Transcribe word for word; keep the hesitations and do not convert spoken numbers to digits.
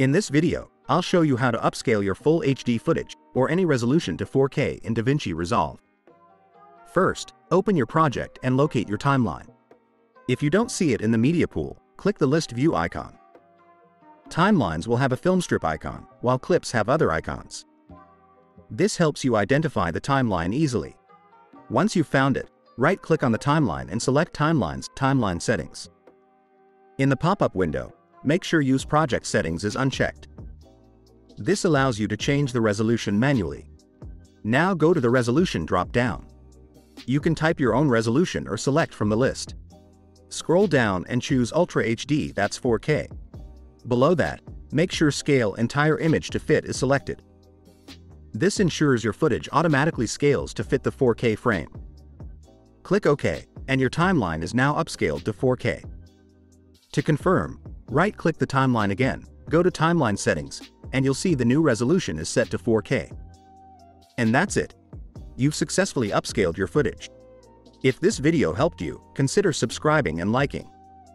In this video, I'll show you how to upscale your full H D footage or any resolution to four K in DaVinci Resolve. First, open your project and locate your timeline. If you don't see it in the media pool, click the list view icon. Timelines will have a film strip icon, while clips have other icons. This helps you identify the timeline easily. Once you've found it, right-click on the timeline and select Timelines, Timeline Settings. In the pop-up window, make sure Use Project Settings is unchecked. This allows you to change the resolution manually. Now go to the Resolution drop-down. You can type your own resolution or select from the list. Scroll down and choose Ultra H D, that's four K. Below that, make sure Scale Entire Image to Fit is selected. This ensures your footage automatically scales to fit the four K frame. Click OK, and your timeline is now upscaled to four K. To confirm, right-click the timeline again, go to Timeline Settings, and you'll see the new resolution is set to four K. And that's it. You've successfully upscaled your footage. If this video helped you, consider subscribing and liking.